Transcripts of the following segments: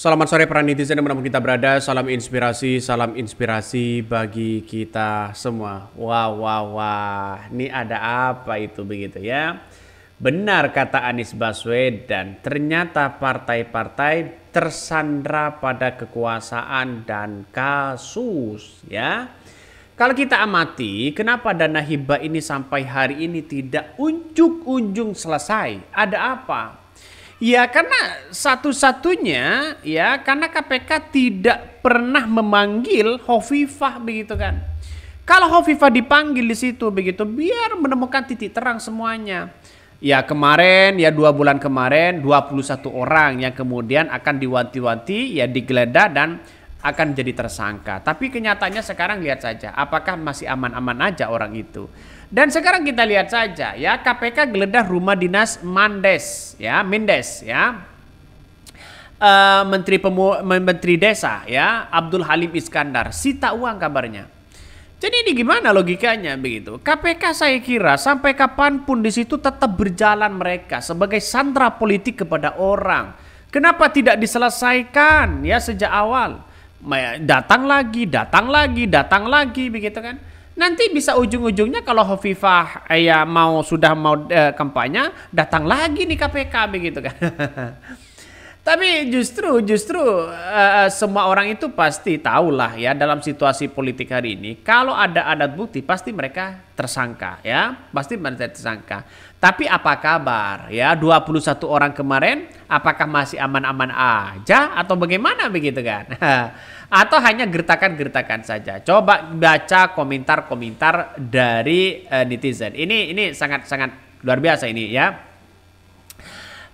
Selamat sore para netizen dimanapun kita berada, salam inspirasi bagi kita semua. Wah, ini ada apa itu begitu ya? Benar kata Anies Baswedan, ternyata partai-partai tersandra pada kekuasaan dan kasus ya. Kalau kita amati, kenapa dana hibah ini sampai hari ini tidak unjuk-unjung selesai? Ada apa? Ya karena satu-satunya ya karena KPK tidak pernah memanggil Khofifah begitu kan. Kalau Khofifah dipanggil di situ begitu biar menemukan titik terang semuanya. Ya kemarin ya 2 bulan kemarin 21 orang yang kemudian akan diwanti-wanti ya digeledah dan akan jadi tersangka. Tapi kenyataannya sekarang lihat saja apakah masih aman-aman aja orang itu. Dan sekarang kita lihat saja ya KPK geledah rumah dinas Mendes ya. Menteri Desa ya Abdul Halim Iskandar sita uang kabarnya. Jadi ini gimana logikanya begitu? KPK saya kira sampai kapanpun di situ tetap berjalan mereka sebagai sandra politik kepada orang. Kenapa tidak diselesaikan ya sejak awal? Datang lagi begitu kan? Nanti bisa ujung-ujungnya kalau Khofifah ya sudah mau kampanye datang lagi nih KPK begitu kan. Tapi justru semua orang itu pasti tahulah ya dalam situasi politik hari ini kalau ada alat bukti pasti mereka tersangka ya, pasti mereka tersangka. Tapi apa kabar ya 21 orang kemarin apakah masih aman-aman aja atau bagaimana begitu kan? Atau hanya gertakan-gertakan saja. Coba baca komentar-komentar dari netizen. Ini sangat-sangat luar biasa ini ya.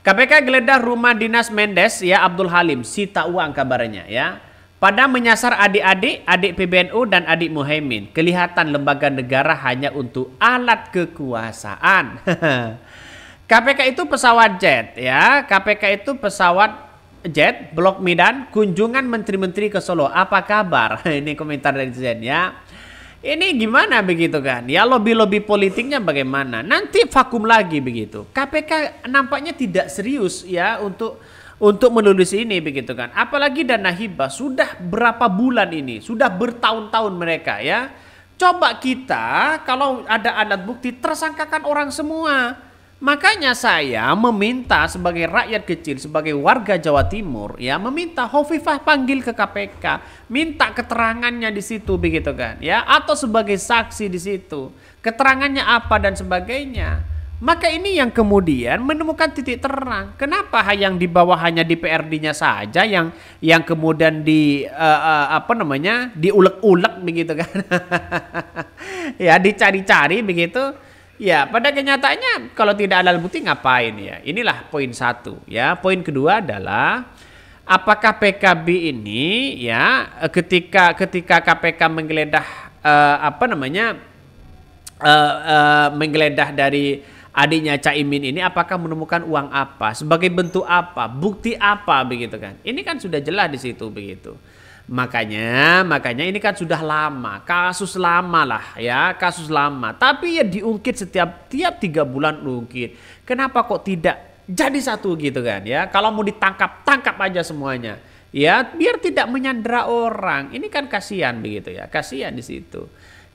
KPK geledah rumah dinas Mendes ya Abdul Halim sita uang kabarnya ya. Pada menyasar adik-adik, adik PBNU dan adik Muhaimin. Kelihatan lembaga negara hanya untuk alat kekuasaan. KPK itu pesawat jet ya. KPK itu pesawat jet, Blok Medan, kunjungan menteri-menteri ke Solo. Apa kabar? Ini komentar dari netizen ya. Ini gimana begitu kan? Ya lobby-lobby politiknya bagaimana? Nanti vakum lagi begitu. KPK nampaknya tidak serius ya untuk menulis ini begitu kan. Apalagi dana hibah sudah berapa bulan ini? Sudah bertahun-tahun mereka ya. Coba kita kalau ada alat bukti tersangkakan orang semua. Makanya saya meminta sebagai rakyat kecil, sebagai warga Jawa Timur ya meminta Khofifah panggil ke KPK, minta keterangannya di situ begitu kan ya atau sebagai saksi di situ, keterangannya apa dan sebagainya. Maka ini yang kemudian menemukan titik terang. Kenapa yang di bawah hanya DPRD-nya saja yang kemudian diulek-ulek begitu kan. Ya dicari-cari begitu. Ya pada kenyataannya kalau tidak ada bukti ngapain ya. Inilah poin 1 ya. Poin kedua adalah apakah PKB ini ya ketika KPK menggeledah menggeledah dari adiknya Caimin ini apakah menemukan uang apa sebagai bentuk apa bukti apa begitu kan. Ini kan sudah jelas di situ begitu. Makanya ini kan sudah lama, kasus lama lah ya, kasus lama. Tapi ya diungkit setiap 3 bulan diungkit. Kenapa kok tidak jadi satu gitu kan ya? Kalau mau ditangkap, tangkap aja semuanya. Ya, biar tidak menyandra orang. Ini kan kasihan begitu ya, kasihan di situ.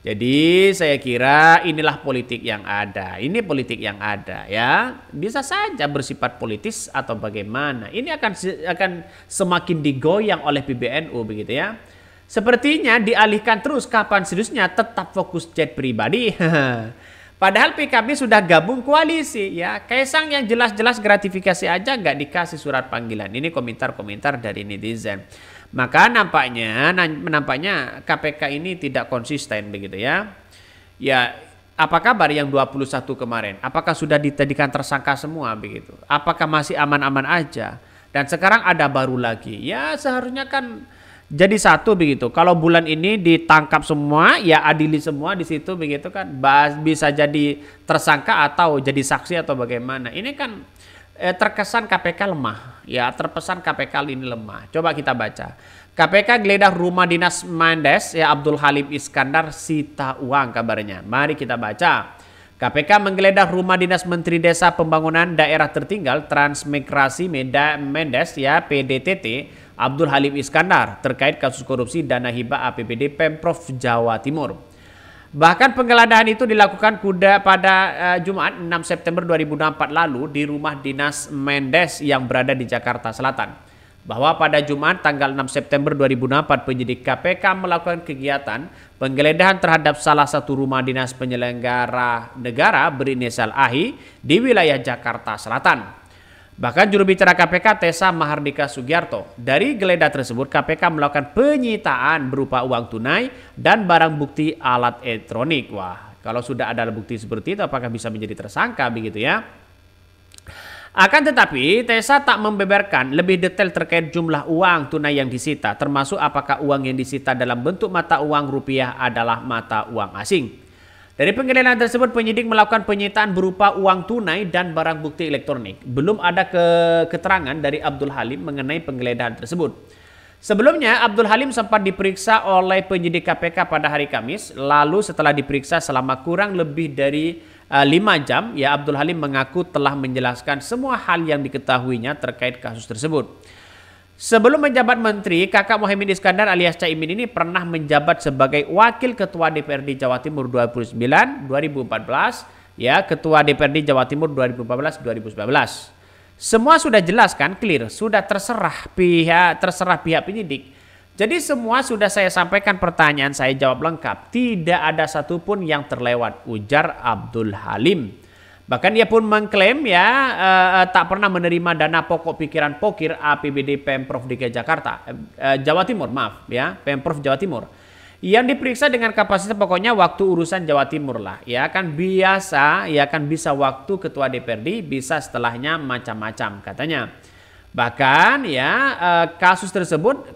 Jadi saya kira inilah politik yang ada. Ini politik yang ada ya. Bisa saja bersifat politis atau bagaimana. Ini akan semakin digoyang oleh PBNU begitu ya. Sepertinya dialihkan terus kapan seriusnya tetap fokus jet pribadi. Padahal PKB sudah gabung koalisi ya. Kaisang yang jelas-jelas gratifikasi aja nggak dikasih surat panggilan. Ini komentar-komentar dari netizen. Maka nampaknya KPK ini tidak konsisten begitu ya. Ya apa kabar yang 21 kemarin? Apakah sudah dijadikan tersangka semua begitu? Apakah masih aman-aman aja? Dan sekarang ada baru lagi. Ya seharusnya kan jadi satu begitu. Kalau bulan ini ditangkap semua, ya adili semua di situ begitu kan. Bisa jadi tersangka atau jadi saksi atau bagaimana. Ini kan terkesan KPK lemah. Ya terkesan KPK ini lemah. Coba kita baca. KPK geledah rumah dinas Mendes, ya Abdul Halim Iskandar sita uang kabarnya. Mari kita baca. KPK menggeledah rumah dinas Menteri Desa Pembangunan Daerah Tertinggal Transmigrasi Mendes ya PDTT Abdul Halim Iskandar terkait kasus korupsi dana hibah APBD Pemprov Jawa Timur. Bahkan penggeledahan itu dilakukan pada Jumat 6 September 2024 lalu di rumah dinas Mendes yang berada di Jakarta Selatan. Bahwa pada Jumat tanggal 6 September 2024 penyidik KPK melakukan kegiatan penggeledahan terhadap salah satu rumah dinas penyelenggara negara berinisial AHI di wilayah Jakarta Selatan. Bahkan juru bicara KPK Tessa Mahardika Sugiarto, dari geledah tersebut KPK melakukan penyitaan berupa uang tunai dan barang bukti alat elektronik. Wah, kalau sudah ada bukti seperti itu apakah bisa menjadi tersangka begitu ya? Akan tetapi Tessa tak membeberkan lebih detail terkait jumlah uang tunai yang disita, termasuk apakah uang yang disita dalam bentuk mata uang rupiah adalah mata uang asing. Dari penggeledahan tersebut penyidik melakukan penyitaan berupa uang tunai dan barang bukti elektronik. Belum ada keterangan dari Abdul Halim mengenai penggeledahan tersebut. Sebelumnya Abdul Halim sempat diperiksa oleh penyidik KPK pada hari Kamis. Lalu setelah diperiksa selama kurang lebih dari 5 jam, ya Abdul Halim mengaku telah menjelaskan semua hal yang diketahuinya terkait kasus tersebut. Sebelum menjabat menteri, kakak Muhaimin Iskandar alias Caimin ini pernah menjabat sebagai wakil ketua DPRD Jawa Timur 2014, ya ketua DPRD Jawa Timur 2014-2019. Semua sudah jelas kan, clear, sudah terserah pihak penyidik. Jadi semua sudah saya sampaikan, pertanyaan saya jawab lengkap, tidak ada satupun yang terlewat, ujar Abdul Halim. Bahkan dia pun mengklaim ya tak pernah menerima dana pokok pikiran pokir APBD Pemprov DKI Jakarta, Jawa Timur maaf ya, Pemprov Jawa Timur. Yang diperiksa dengan kapasitas pokoknya waktu urusan Jawa Timur lah. Ya kan biasa, ya kan bisa waktu ketua DPRD, bisa setelahnya macam-macam katanya. Bahkan ya kasus tersebut,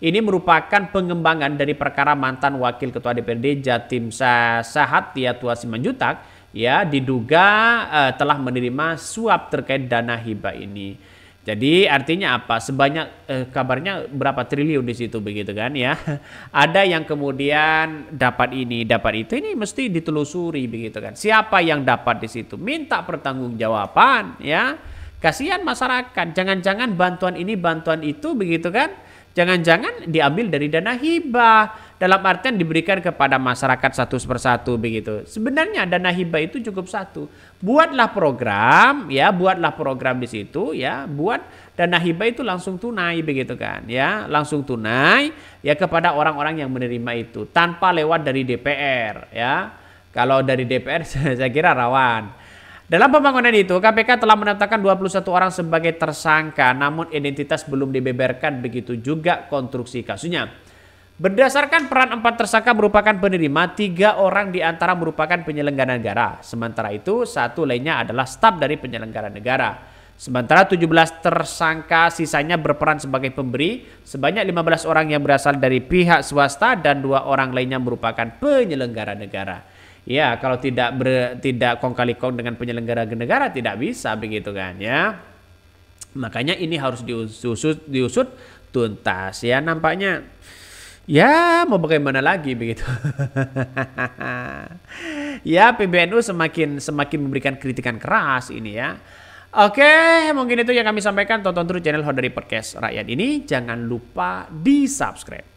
ini merupakan pengembangan dari perkara mantan wakil ketua DPRD Jatim Sahat Yatua Simanjuntak. Ya, diduga telah menerima suap terkait dana hibah ini. Jadi artinya apa? Sebanyak kabarnya berapa triliun di situ begitu kan ya. Ada yang kemudian dapat ini, dapat itu, ini mesti ditelusuri begitu kan. Siapa yang dapat di situ? Minta pertanggungjawaban ya. Kasihan masyarakat. Jangan-jangan bantuan ini, bantuan itu begitu kan. Jangan-jangan diambil dari dana hibah, dalam artian diberikan kepada masyarakat satu persatu begitu. Sebenarnya dana hibah itu cukup satu. Buatlah program di situ ya, buat dana hibah itu langsung tunai begitu kan ya, langsung tunai ya kepada orang-orang yang menerima itu tanpa lewat dari DPR ya. Kalau dari DPR saya kira rawan. Dalam pembangunan itu, KPK telah menetapkan 21 orang sebagai tersangka, namun identitas belum dibeberkan, begitu juga konstruksi kasusnya. Berdasarkan peran 4 tersangka merupakan penerima, 3 orang diantara merupakan penyelenggara negara. Sementara itu, 1 lainnya adalah staf dari penyelenggara negara. Sementara 17 tersangka sisanya berperan sebagai pemberi, sebanyak 15 orang yang berasal dari pihak swasta dan 2 orang lainnya merupakan penyelenggara negara. Ya, kalau tidak kong kali kong dengan penyelenggara negara tidak bisa begitu kan ya. Makanya ini harus diusut tuntas ya, nampaknya. Ya, mau bagaimana lagi begitu. Ya, PBNU semakin memberikan kritikan keras ini ya. Oke, mungkin itu yang kami sampaikan. Tonton terus channel Hodari Podcast Rakyat ini, jangan lupa di-subscribe.